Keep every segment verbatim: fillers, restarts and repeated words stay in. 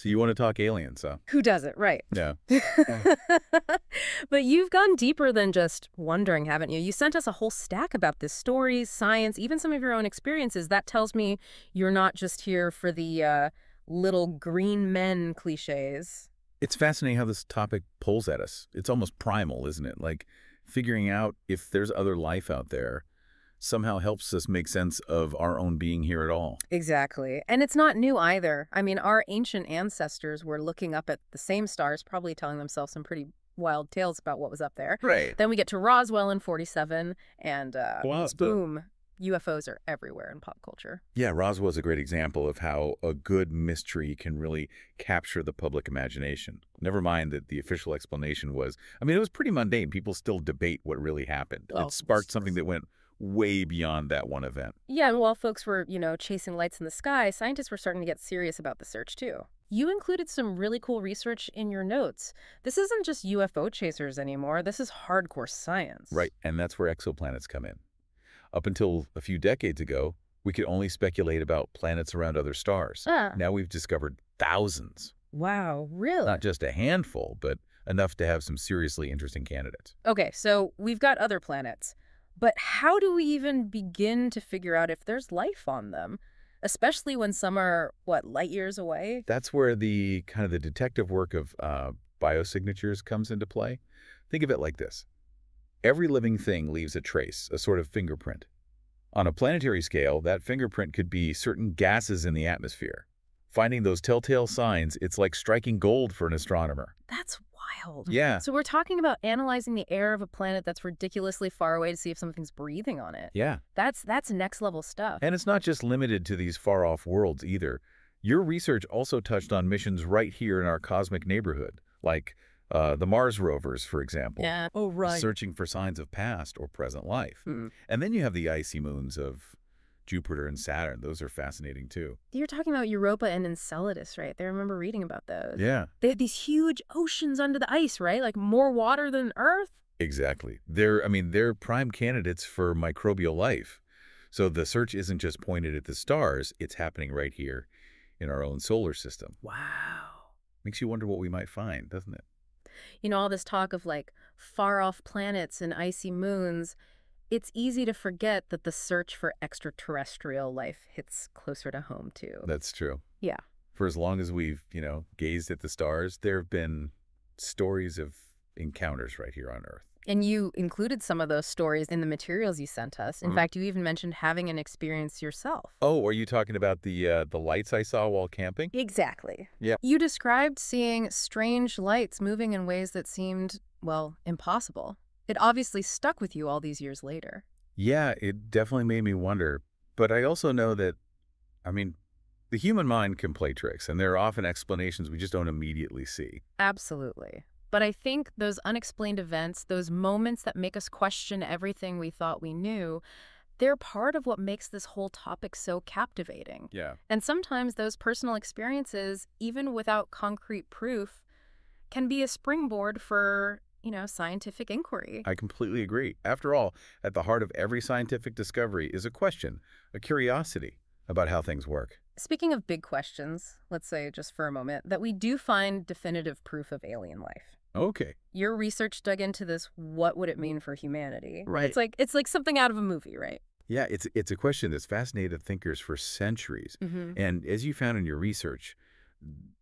So you want to talk aliens, huh? Who doesn't, right? Yeah. But you've gone deeper than just wondering, haven't you? You sent us a whole stack about this, stories, science, even some of your own experiences. That tells me you're not just here for the uh, little green men cliches. It's fascinating how this topic pulls at us. It's almost primal, isn't it? Like figuring out if there's other life out there somehow helps us make sense of our own being here at all. Exactly. And it's not new either. I mean, our ancient ancestors were looking up at the same stars, probably telling themselves some pretty wild tales about what was up there. Right. Then we get to Roswell in forty-seven, and uh, wow, boom, the... U F Os are everywhere in pop culture. Yeah, Roswell is a great example of how a good mystery can really capture the public imagination. Never mind that the official explanation was, I mean, it was pretty mundane. People still debate what really happened. Oh, it sparked something that went way beyond that one event. Yeah, and while folks were, you know, chasing lights in the sky, scientists were starting to get serious about the search, too. You included some really cool research in your notes. This isn't just U F O chasers anymore. This is hardcore science. Right, and that's where exoplanets come in. Up until a few decades ago, we could only speculate about planets around other stars. Ah. Now we've discovered thousands. Wow, really? Not just a handful, but enough to have some seriously interesting candidates. Okay, so we've got other planets. But how do we even begin to figure out if there's life on them, especially when some are, what, light years away? That's where the kind of the detective work of uh, biosignatures comes into play. Think of it like this. Every living thing leaves a trace, a sort of fingerprint. On a planetary scale, that fingerprint could be certain gases in the atmosphere. Finding those telltale signs, it's like striking gold for an astronomer. That's wild. Yeah. So we're talking about analyzing the air of a planet that's ridiculously far away to see if something's breathing on it. Yeah. That's that's next level stuff. And it's not just limited to these far off worlds either. Your research also touched on missions right here in our cosmic neighborhood, like uh, the Mars rovers, for example. Yeah. Oh, right. Searching for signs of past or present life. Mm-hmm. And then you have the icy moons of Jupiter and Saturn. Those are fascinating, too. You're talking about Europa and Enceladus, right? I remember reading about those. Yeah. They had these huge oceans under the ice, right? Like more water than Earth? Exactly. They're, I mean, they're prime candidates for microbial life. So the search isn't just pointed at the stars. It's happening right here in our own solar system. Wow. Makes you wonder what we might find, doesn't it? You know, all this talk of, like, far-off planets and icy moons, it's easy to forget that the search for extraterrestrial life hits closer to home, too. That's true. Yeah. For as long as we've, you know, gazed at the stars, there have been stories of encounters right here on Earth. And you included some of those stories in the materials you sent us. In mm. fact, you even mentioned having an experience yourself. Oh, are you talking about the uh, the lights I saw while camping? Exactly. Yeah. You described seeing strange lights moving in ways that seemed, well, impossible. It obviously stuck with you all these years later. Yeah, it definitely made me wonder. But I also know that, I mean, the human mind can play tricks, and there are often explanations we just don't immediately see. Absolutely. But I think those unexplained events, those moments that make us question everything we thought we knew, they're part of what makes this whole topic so captivating. Yeah. And sometimes those personal experiences, even without concrete proof, can be a springboard for, you know, scientific inquiry. I completely agree. After all, at the heart of every scientific discovery is a question, a curiosity about how things work. Speaking of big questions, let's say just for a moment, that we do find definitive proof of alien life. Okay. Your research dug into this, what would it mean for humanity? Right. It's like, it's like something out of a movie, right? Yeah, it's, it's a question that's fascinated thinkers for centuries. Mm-hmm. And as you found in your research,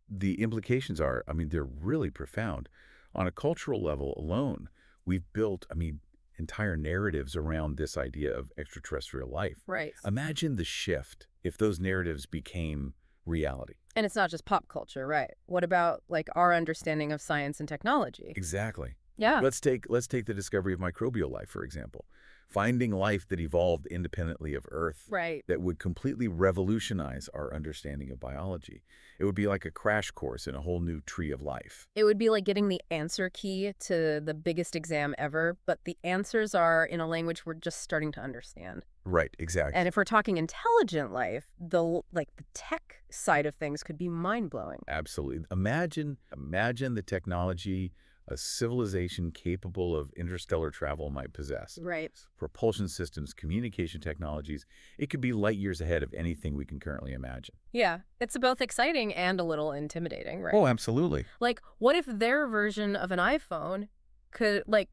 the implications are, I mean, they're really profound. On a cultural level alone, we've built, I mean, entire narratives around this idea of extraterrestrial life. Right. Imagine the shift if those narratives became reality. And it's not just pop culture, right? What about, like, our understanding of science and technology? Exactly. Yeah. Let's take, let's take the discovery of microbial life, for example. Finding life that evolved independently of Earth, right, that would completely revolutionize our understanding of biology. It would be like a crash course in a whole new tree of life. It would be like getting the answer key to the biggest exam ever, but the answers are in a language we're just starting to understand. Right, exactly. And if we're talking intelligent life, the like the tech side of things could be mind-blowing. Absolutely. Imagine, imagine the technology a civilization capable of interstellar travel might possess. Right. Propulsion systems, communication technologies, it could be light years ahead of anything we can currently imagine. Yeah, it's both exciting and a little intimidating, right? Oh, absolutely. Like, what if their version of an iPhone could, like,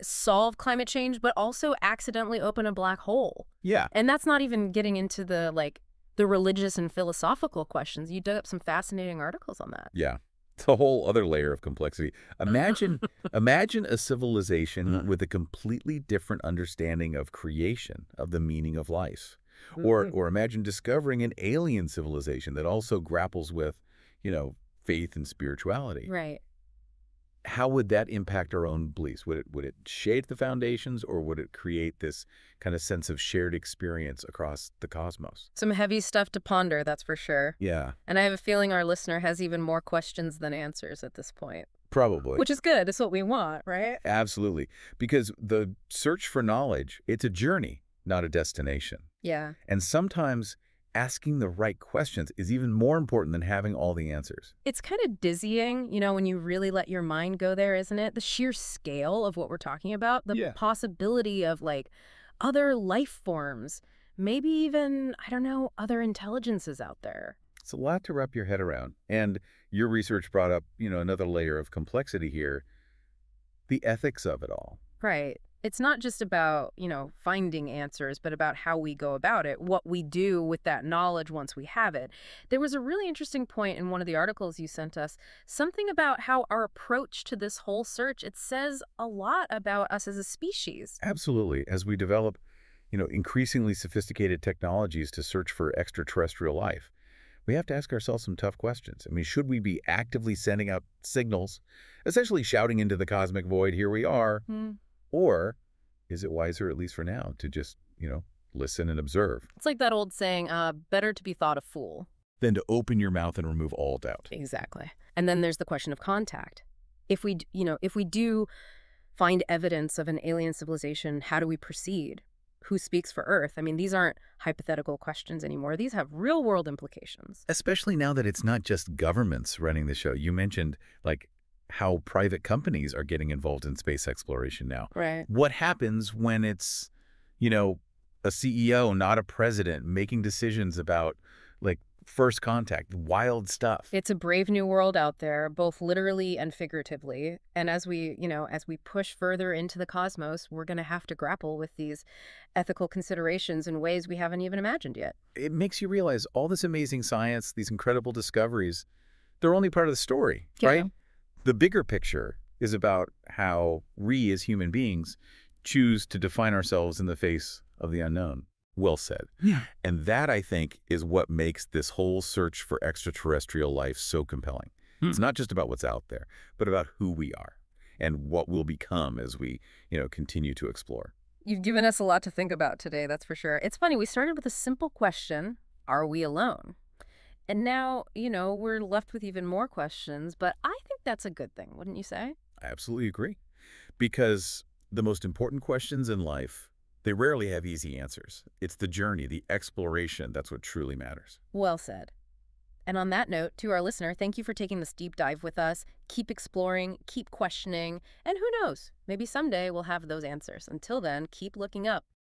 solve climate change, but also accidentally open a black hole? Yeah. And that's not even getting into the, like, the religious and philosophical questions. You dug up some fascinating articles on that. Yeah. It's a whole other layer of complexity. Imagine imagine a civilization mm-hmm. with a completely different understanding of creation, of the meaning of life. Mm-hmm. Or or imagine discovering an alien civilization that also grapples with, you know, faith and spirituality. Right. How would that impact our own beliefs? Would it would it shade the foundations, or would it create this kind of sense of shared experience across the cosmos? Some heavy stuff to ponder, that's for sure. Yeah. And I have a feeling our listener has even more questions than answers at this point. Probably. Which is good. It's what we want, right? Absolutely. Because the search for knowledge, it's a journey, not a destination. Yeah. And sometimes asking the right questions is even more important than having all the answers. It's kind of dizzying, you know, when you really let your mind go there, isn't it? The sheer scale of what we're talking about, the yeah. possibility of, like, other life forms, maybe even, I don't know, other intelligences out there. It's a lot to wrap your head around. And your research brought up, you know, another layer of complexity here, the ethics of it all. Right. It's not just about, you know, finding answers, but about how we go about it, what we do with that knowledge once we have it. There was a really interesting point in one of the articles you sent us, something about how our approach to this whole search, it says a lot about us as a species. Absolutely. As we develop, you know, increasingly sophisticated technologies to search for extraterrestrial life, we have to ask ourselves some tough questions. I mean, should we be actively sending out signals, essentially shouting into the cosmic void, "Here we are"? Hmm. Or is it wiser, at least for now, to just, you know, listen and observe? It's like that old saying, uh, better to be thought a fool than to open your mouth and remove all doubt. Exactly. And then there's the question of contact. If we, you know, if we do find evidence of an alien civilization, how do we proceed? Who speaks for Earth? I mean, these aren't hypothetical questions anymore. These have real-world implications. Especially now that it's not just governments running the show. You mentioned, like, how private companies are getting involved in space exploration now. Right. What happens when it's, you know, a C E O, not a president, making decisions about, like, first contact, wild stuff? It's a brave new world out there, both literally and figuratively. And as we, you know, as we push further into the cosmos, we're going to have to grapple with these ethical considerations in ways we haven't even imagined yet. It makes you realize all this amazing science, these incredible discoveries, they're only part of the story, yeah. right? The bigger picture is about how we as human beings choose to define ourselves in the face of the unknown. Well said. Yeah. And that, I think, is what makes this whole search for extraterrestrial life so compelling. Hmm. It's not just about what's out there, but about who we are and what we'll become as we, you know, continue to explore. You've given us a lot to think about today, that's for sure. It's funny, we started with a simple question, are we alone? And now, you know, we're left with even more questions, but I think that's a good thing, wouldn't you say? I absolutely agree. Because the most important questions in life, they rarely have easy answers. It's the journey, the exploration, that's what truly matters. Well said. And on that note, to our listener, thank you for taking this deep dive with us. Keep exploring, keep questioning, and who knows, maybe someday we'll have those answers. Until then, keep looking up.